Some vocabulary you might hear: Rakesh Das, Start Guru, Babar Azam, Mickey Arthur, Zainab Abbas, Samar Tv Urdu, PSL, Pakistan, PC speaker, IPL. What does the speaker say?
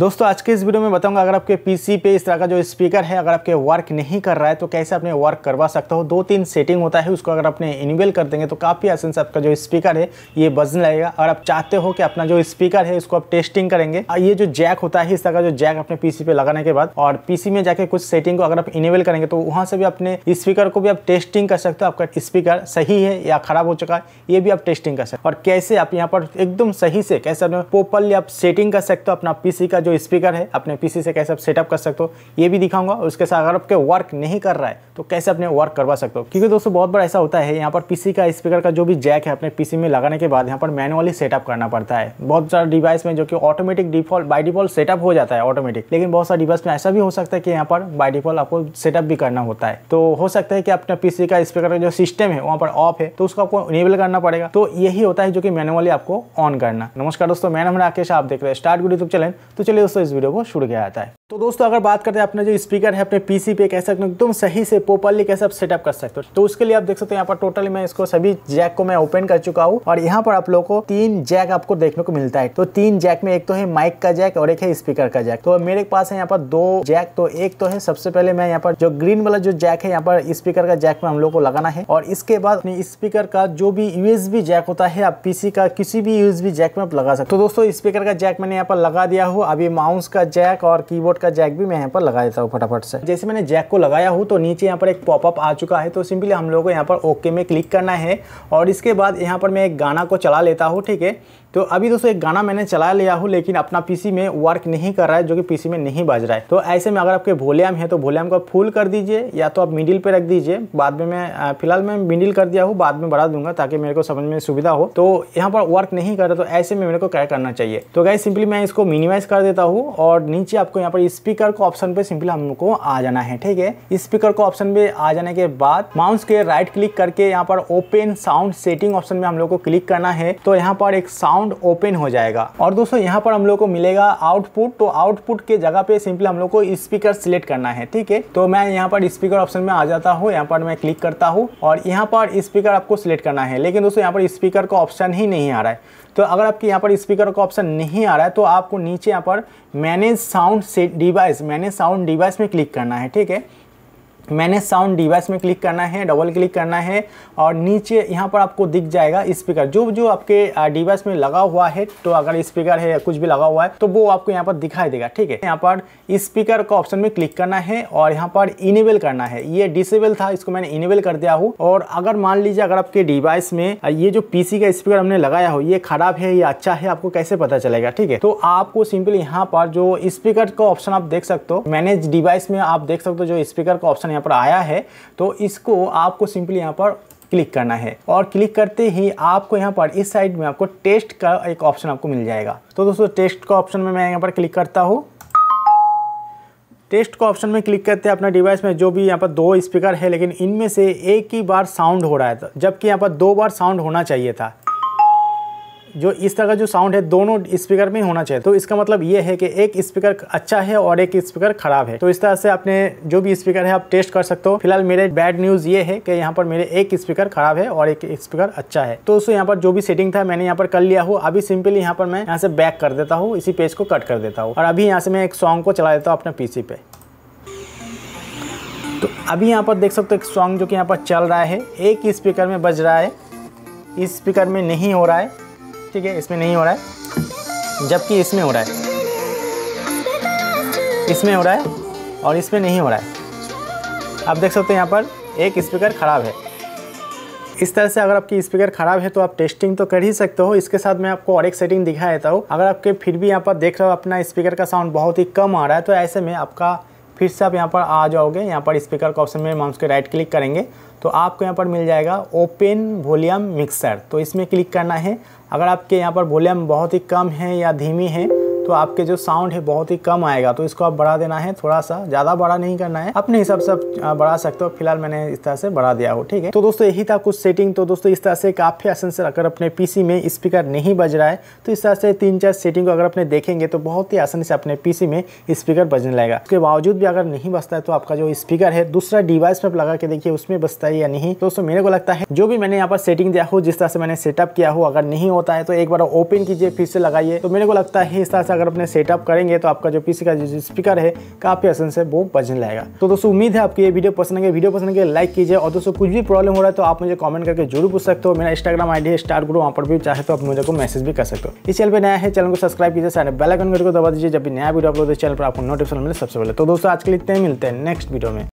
दोस्तों आज के इस वीडियो में बताऊंगा अगर आपके पीसी पे इस तरह का जो स्पीकर है अगर आपके वर्क नहीं कर रहा है तो कैसे आपने वर्क करवा सकते हो। 2-3 सेटिंग होता है, उसको अगर आपने इनेबल कर देंगे तो काफ़ी आसान से आपका जो स्पीकर है ये बजने लगेगा। और आप चाहते हो कि अपना जो स्पीकर है इसको आप टेस्टिंग करेंगे, ये जो जैक होता है इस तरह का जो जैक अपने पीसी पे लगाने के बाद और पीसी में जाके कुछ सेटिंग को अगर आप इनेबल करेंगे तो वहाँ से भी अपने स्पीकर को भी आप टेस्टिंग कर सकते हो, आपका स्पीकर सही है या खराब हो चुका है ये भी आप टेस्टिंग कर सकते हो। और कैसे आप यहाँ पर एकदम सही से कैसे अपने प्रॉपरली आप सेटिंग कर सकते हो, अपना पीसी का जो स्पीकर है अपने पीसी से कैसे आप सेटअप कर सकते हो ये भी दिखाऊंगा। और उसके साथ अगर आपके वर्क नहीं कर रहा है तो कैसे अपने वर्क करवा सकते हो, क्योंकि दोस्तों बहुत बार ऐसा होता है यहाँ पर पीसी का स्पीकर का जो भी जैक है अपने पीसी में लगाने के बाद यहाँ पर मैनुअली सेटअप करना पड़ता है। बहुत सारे डिवाइस में जो कि automatic default by default setup हो जाता है ऑटोमेटिक, लेकिन बहुत सारे डिवाइस में ऐसा भी हो सकता है कि यहाँ पर बाय डिफॉल्ट आपको सेटअप भी करना होता है। तो हो सकता है कि अपने पीसी का स्पीकर का जो सिस्टम है वहाँ पर ऑफ है तो उसको आपको इनेबल करना पड़ेगा। तो यही होता है जो कि मैनुअली आपको ऑन करना। नमस्कार दोस्तों, मैं नाम राकेश, आप देख रहे हैं स्टार्ट गुरु यूट्यूब चैनल। तो चलिए दोस्तों इस वीडियो को शुरू किया जाता है। तो दोस्तों अगर बात करते हैं अपने जो स्पीकर है अपने पीसी पे कैसे एकदम सही से प्रॉपर्ली कैसे आप सेटअप कर सकते हो, तो उसके लिए आप देख सकते हो यहाँ पर टोटली मैं इसको सभी जैक को मैं ओपन कर चुका हूँ। और यहाँ पर आप लोगों को 3 जैक आपको देखने को मिलता है। तो 3 जैक में एक तो है माइक का जैक और एक है स्पीकर का जैक। तो मेरे पास है यहाँ पर 2 जैक। तो एक तो है सबसे पहले मैं यहाँ पर जो ग्रीन वाला जो जैक है यहाँ पर स्पीकर का जैक में हम लोग को लगाना है। और इसके बाद अपने स्पीकर का जो भी USB जैक होता है आप पीसी का किसी भी USB जैक में आप लगा सकते हो। तो दोस्तों स्पीकर का जैक मैंने यहाँ पर लगा दिया हो। अभी माउस का जैक और कीबोर्ड का जैक भी मैं यहाँ पर लगा देता हूँ फटाफट से। जैसे मैंने जैक को लगाया हूँ तो नीचे यहाँ पर एक पॉपअप आ चुका है, तो सिंपली हम लोगों को यहाँ पर ओके में क्लिक करना है। और इसके बाद यहाँ पर मैं एक गाना को चला लेता हूँ, ठीक है। तो अभी दोस्तों एक गाना मैंने चला लिया हूँ लेकिन अपना पीसी में वर्क नहीं कर रहा है, जो कि पीसी में नहीं बज रहा है। तो ऐसे में अगर आपके वॉल्यूम है तो वॉल्यूम को फुल कर दीजिए या तो आप मिडिल पे रख दीजिए। बाद में मैं फिलहाल मैं मिडिल कर दिया हूँ, बाद में बढ़ा दूंगा ताकि मेरे को समझ में सुविधा हो। तो यहाँ पर वर्क नहीं कर रहा तो ऐसे में मेरे को क्या करना चाहिए, तो गाइस सिंपली मैं इसको मिनिमाइज कर देता हूँ। और नीचे आपको यहाँ पर स्पीकर को ऑप्शन पर सिंपली हमको आ जाना है, ठीक है। स्पीकर को ऑप्शन पर आ जाने के बाद माउस के राइट क्लिक करके यहाँ पर ओपन साउंड सेटिंग ऑप्शन में हम लोग को क्लिक करना है। तो यहाँ पर एक साउंड ओपन हो जाएगा और दोस्तों यहाँ पर हम लोग को मिलेगा आउटपुट। तो आउटपुट के जगह पे सिंपली हम लोग को स्पीकर सिलेक्ट करना है, ठीक है। तो मैं यहाँ पर स्पीकर ऑप्शन में आ जाता हूँ, यहाँ पर मैं क्लिक करता हूँ और यहाँ पर स्पीकर आपको सिलेक्ट करना है। लेकिन दोस्तों यहाँ पर स्पीकर का ऑप्शन ही नहीं आ रहा है, तो अगर आपके यहाँ पर स्पीकर का ऑप्शन नहीं आ रहा है तो आपको नीचे यहाँ पर मैनेज साउंड डिवाइस में क्लिक करना है, ठीक है। मैनेज साउंड डिवाइस में क्लिक करना है, डबल क्लिक करना है और नीचे यहाँ पर आपको दिख जाएगा स्पीकर जो जो आपके डिवाइस में लगा हुआ है। तो अगर स्पीकर है या कुछ भी लगा हुआ है तो वो आपको यहाँ पर दिखाई देगा, ठीक है। यहाँ पर स्पीकर का ऑप्शन में क्लिक करना है और यहाँ पर इनेबल करना है। ये डिसेबल था, इसको मैंने इनेबल कर दिया हूँ। और अगर मान लीजिए अगर आपके डिवाइस में ये जो पीसी का स्पीकर हमने लगाया हो ये खराब है या अच्छा है आपको कैसे पता चलेगा, ठीक है। तो आपको सिंपली यहाँ पर जो स्पीकर का ऑप्शन आप देख सकते हो मैनेज डिवाइस में आप देख सकते हो जो स्पीकर का ऑप्शन यहाँ पर आया है, तो इसको आपको सिंपली यहाँ पर क्लिक करना है। और क्लिक करते ही आपको यहाँ पर इस साइड में आपको टेस्ट का एक ऑप्शन आपको मिल जाएगा। तो दोस्तों टेस्ट का ऑप्शन में मैं यहाँ पर क्लिक करता हूँ। टेस्ट का ऑप्शन में क्लिक करते हैं अपना डिवाइस में जो भी यहाँ पर 2 स्पीकर है लेकिन इनमें से एक ही बार साउंड हो रहा है, जबकि यहाँ पर 2 बार साउंड होना चाहिए था। जो इस तरह का जो साउंड है दोनों स्पीकर में होना चाहिए, तो इसका मतलब ये है कि एक स्पीकर अच्छा है और एक स्पीकर खराब है। तो इस तरह से आपने जो भी स्पीकर है आप टेस्ट कर सकते हो। फिलहाल मेरे बैड न्यूज़ ये है कि यहाँ पर मेरे एक स्पीकर खराब है और एक स्पीकर अच्छा है। तो दोस्तों यहाँ पर जो भी सेटिंग था मैंने यहाँ पर कर लिया हो। अभी सिंपली यहाँ पर मैं यहाँ से बैक कर देता हूँ, इसी पेज को कट कर देता हूँ और अभी यहाँ से मैं एक सॉन्ग को चला देता हूँ अपने पीसी पे। तो अभी यहाँ पर देख सकते हो एक सॉन्ग जो कि यहाँ पर चल रहा है एक ही स्पीकर में बज रहा है, इस स्पीकर में नहीं हो रहा है, ठीक है। इसमें नहीं हो रहा है जबकि इसमें हो रहा है, इसमें हो रहा है और इसमें नहीं हो रहा है। आप देख सकते हैं यहाँ पर एक स्पीकर ख़राब है। इस तरह से अगर आपकी स्पीकर ख़राब है तो आप टेस्टिंग तो कर ही सकते हो। इसके साथ मैं आपको और एक सेटिंग दिखा देता हूँ। अगर आपके फिर भी यहाँ पर देख रहे हो अपना स्पीकर का साउंड बहुत ही कम आ रहा है तो ऐसे में आपका फिर से आप यहाँ पर आ जाओगे, यहाँ पर स्पीकर का ऑप्शन में माउस के राइट क्लिक करेंगे तो आपको यहाँ पर मिल जाएगा ओपन वॉल्यूम मिक्सर। तो इसमें क्लिक करना है। अगर आपके यहाँ पर वॉल्यूम बहुत ही कम है या धीमी है तो आपके जो साउंड है बहुत ही कम आएगा, तो इसको आप बढ़ा देना है थोड़ा सा, ज़्यादा बड़ा नहीं करना है, अपने हिसाब से आप बढ़ा सकते हो। फिलहाल मैंने इस तरह से बढ़ा दिया हो, ठीक है। तो दोस्तों यही था कुछ सेटिंग। तो दोस्तों इस तरह से काफ़ी आसान से अगर अपने पीसी में स्पीकर नहीं बज रहा है तो इस तरह से 3-4 सेटिंग को अगर अपने देखेंगे तो बहुत ही आसानी से अपने पीसी में स्पीकर बजने लगेगा। उसके बावजूद भी अगर नहीं बजता है तो आपका जो स्पीकर है दूसरा डिवाइस पर लगा के देखिए उसमें बजता है या नहीं। दोस्तों मेरे को लगता है जो भी मैंने यहाँ पर सेटिंग दिया हो जिस तरह से मैंने सेटअप किया हो अगर नहीं होता है तो एक बार ओपन कीजिए फिर से लगाइए। तो मेरे को लगता है इस तरह से अगर अपने सेटअप करेंगे तो आपका जो पीसी का जो स्पीकर है काफ़ी आसान से वो बजने लगेगा। तो दोस्तों उम्मीद है आपको ये वीडियो पसंद आएगा, लाइक कीजिए। और दोस्तों कुछ भी प्रॉब्लम हो रहा है तो आप मुझे कमेंट करके जरूर पूछ सकते हो। मेरा इंस्टाग्राम आईडी है स्टार गुरु, वहाँ पर भी चाहे तो आप मुझे को मैसेज भी कर सकते हो। इस चैनल पर नया है, चैनल को सब्सक्राइब कीजिए, सारे बेल आइकन को दबा दीजिए, जब भी नया वीडियो अपलोड हो चैनल पर आपको नोटिफिकेशन मिले सबसे पहले। तो दोस्तों आज के लिए इतना ही, मिलते हैं नेक्स्ट वीडियो में।